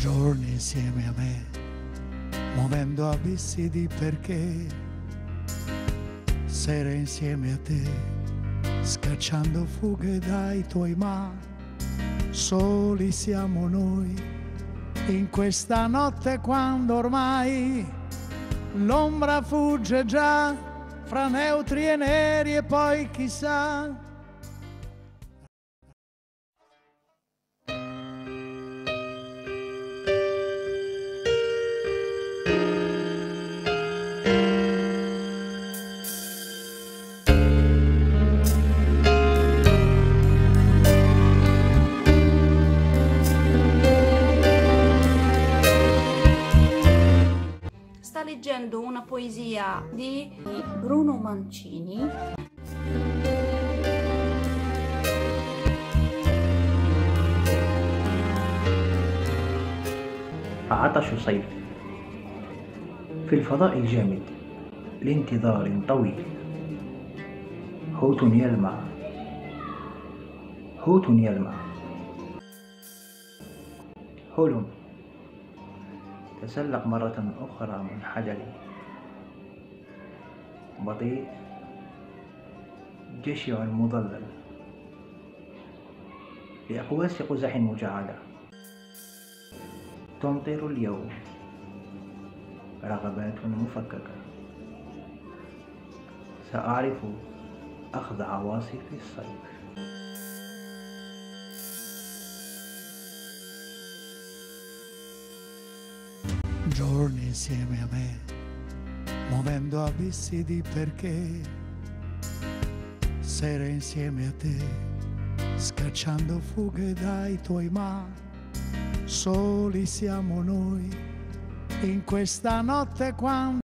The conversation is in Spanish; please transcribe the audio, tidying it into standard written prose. giorni insieme a me, muovendo abissi di perché, sere insieme a te, scacciando fughe dai tuoi ma, soli siamo noi, in questa notte quando ormai l'ombra fugge già fra neutri e neri e poi chissà. Leggendo una poesia di Bruno Mancini. عطش صيف في الفضاء الجامد لانتظار طويل، حوت يلمع حلم تسلق مرة أخرى من حجري بطيء جشع مضلل بأقواس قزح مجعدة تمطر اليوم رغبات مفككة سأعرف أخذ عواصف الصيف. Giorni insieme a me, muovendo abissi di perché, sere insieme a te, scacciando fughe dai tuoi ma, soli siamo noi, in questa notte quando